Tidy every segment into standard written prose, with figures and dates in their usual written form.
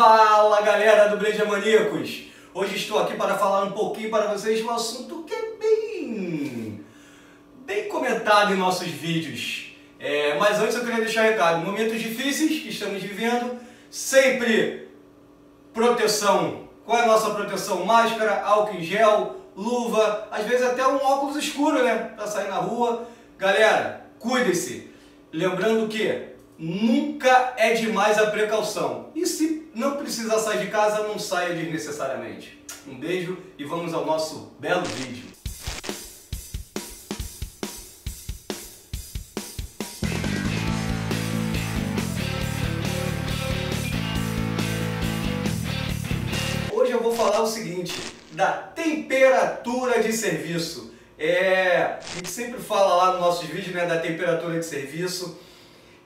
Fala galera do Breja Maníacos! Hoje estou aqui para falar um pouquinho para vocês de um assunto que é bem comentado em nossos vídeos. Mas antes eu queria deixar um recado. Momentos difíceis que estamos vivendo, sempre proteção. Qual é a nossa proteção? Máscara, álcool em gel, luva, às vezes até um óculos escuro, né? Para sair na rua. Galera, cuide-se! Lembrando que nunca é demais a precaução. E se não precisa sair de casa, não saia desnecessariamente. Um beijo e vamos ao nosso belo vídeo. Hoje eu vou falar o seguinte, da temperatura de serviço. A gente sempre fala lá nos nossos vídeos, né, da temperatura de serviço.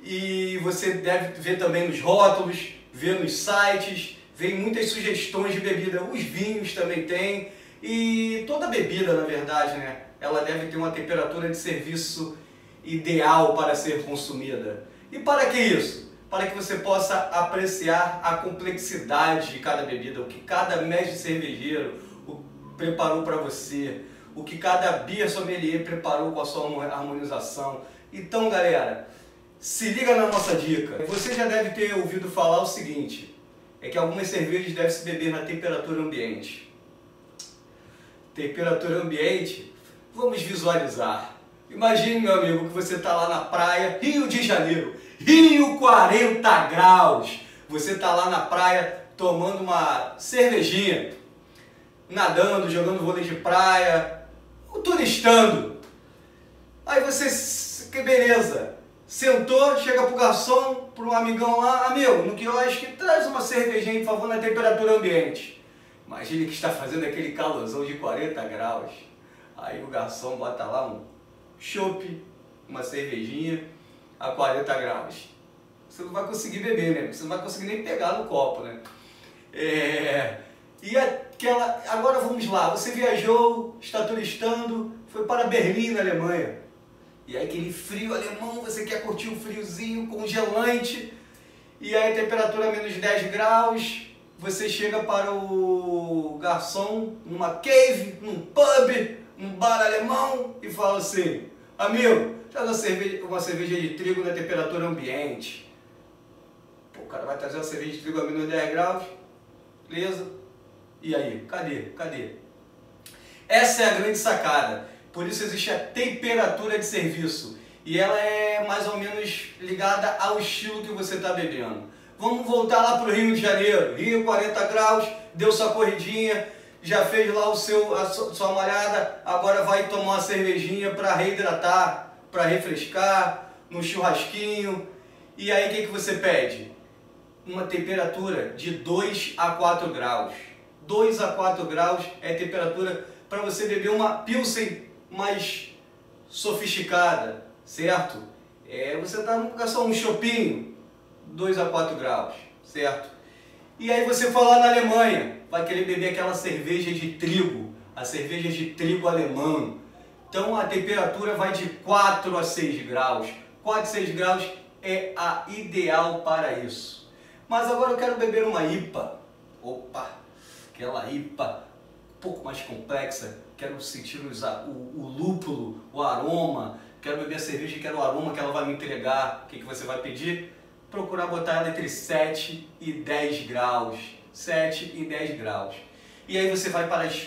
E você deve ver também nos rótulos, ver nos sites, vem muitas sugestões de bebida, os vinhos também tem, e toda bebida, na verdade, né, ela deve ter uma temperatura de serviço ideal para ser consumida. E para que isso? Para que você possa apreciar a complexidade de cada bebida, o que cada mestre cervejeiro preparou para você, o que cada beer sommelier preparou com a sua harmonização. Então, galera, se liga na nossa dica. Você já deve ter ouvido falar o seguinte, é que algumas cervejas devem se beber na temperatura ambiente. Temperatura ambiente, vamos visualizar. Imagine, meu amigo, que você está lá na praia, Rio de Janeiro, Rio 40 graus. Você está lá na praia tomando uma cervejinha, nadando, jogando vôlei de praia, turistando. Aí você, que beleza. Sentou, chega pro garçom, pro amigão lá, amigo, no quiosque, traz uma cervejinha, por favor, na temperatura ambiente. Imagine que está fazendo aquele calorzão de 40 graus. Aí o garçom bota lá um chopp, uma cervejinha a 40 graus. Você não vai conseguir beber, né? Você não vai conseguir nem pegar no copo, né? E aquela... Agora vamos lá, você viajou, está turistando, foi para Berlim, na Alemanha. E aí aquele frio alemão, você quer curtir um friozinho congelante, e aí a temperatura é menos 10 graus, você chega para o garçom numa cave, num pub, num bar alemão, e fala assim, amigo, traz uma cerveja de trigo na temperatura ambiente. Pô, o cara vai trazer uma cerveja de trigo a menos 10 graus, beleza? E aí, cadê? Essa é a grande sacada. Por isso existe a temperatura de serviço, e ela é mais ou menos ligada ao estilo que você está bebendo. Vamos voltar lá para o Rio de Janeiro, Rio 40 graus, deu sua corridinha, já fez lá a sua malhada, agora vai tomar uma cervejinha para reidratar, para refrescar, no churrasquinho. E aí o que você pede? Uma temperatura de 2 a 4 graus. 2 a 4 graus é a temperatura para você beber uma Pilsen mais sofisticada, certo? Você dá só um chopinho, 2 a 4 graus, certo? E aí você for lá na Alemanha, vai querer beber aquela cerveja de trigo, a cerveja de trigo alemã. Então a temperatura vai de 4 a 6 graus. 4 a 6 graus é a ideal para isso. Mas agora eu quero beber uma IPA. Opa, aquela IPA um pouco mais complexa. Quero sentir o lúpulo, o aroma, quero beber a cerveja e quero o aroma que ela vai me entregar. O que você vai pedir? Procurar botar ela entre 7 e 10 graus. 7 e 10 graus. E aí você vai para as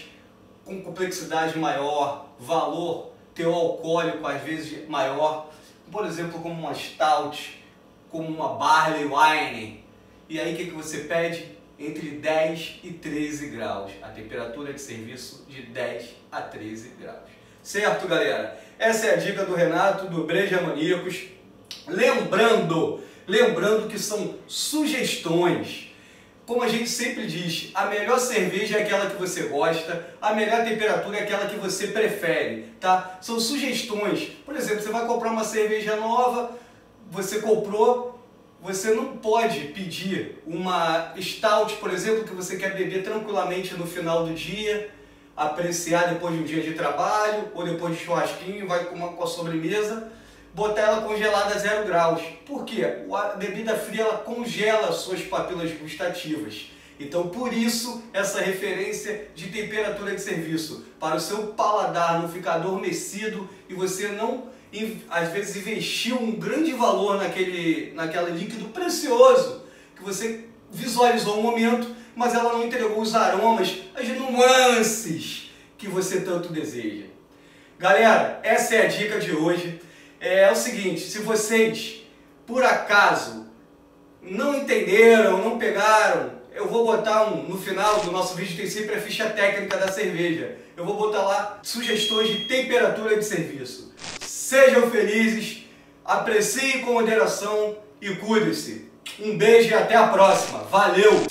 com complexidade maior, valor teu alcoólico às vezes maior, por exemplo, como uma Stout, como uma Barley Wine. E aí o que você pede? Entre 10 e 13 graus, a temperatura de serviço de 10 a 13 graus. Certo, galera? Essa é a dica do Renato, do Breja Maníacos. Lembrando que são sugestões. Como a gente sempre diz, a melhor cerveja é aquela que você gosta, a melhor temperatura é aquela que você prefere, tá? São sugestões. Por exemplo, você vai comprar uma cerveja nova, você comprou, você não pode pedir uma Stout, por exemplo, que você quer beber tranquilamente no final do dia, apreciar depois de um dia de trabalho ou depois de churrasquinho, vai com a sobremesa. botar ela congelada a 0 graus. Por quê? A bebida fria ela congela suas papilas gustativas. Então, por isso, essa referência de temperatura de serviço, para o seu paladar não ficar adormecido e você não, às vezes, investiu um grande valor naquele líquido precioso que você visualizou um momento, mas ela não entregou os aromas, as nuances que você tanto deseja. Galera, essa é a dica de hoje. É o seguinte, se vocês, por acaso, não entenderam, não pegaram, eu vou botar no final do nosso vídeo, tem sempre a ficha técnica da cerveja. Eu vou botar lá sugestões de temperatura de serviço. Sejam felizes, apreciem com moderação e cuidem-se. Um beijo e até a próxima. Valeu!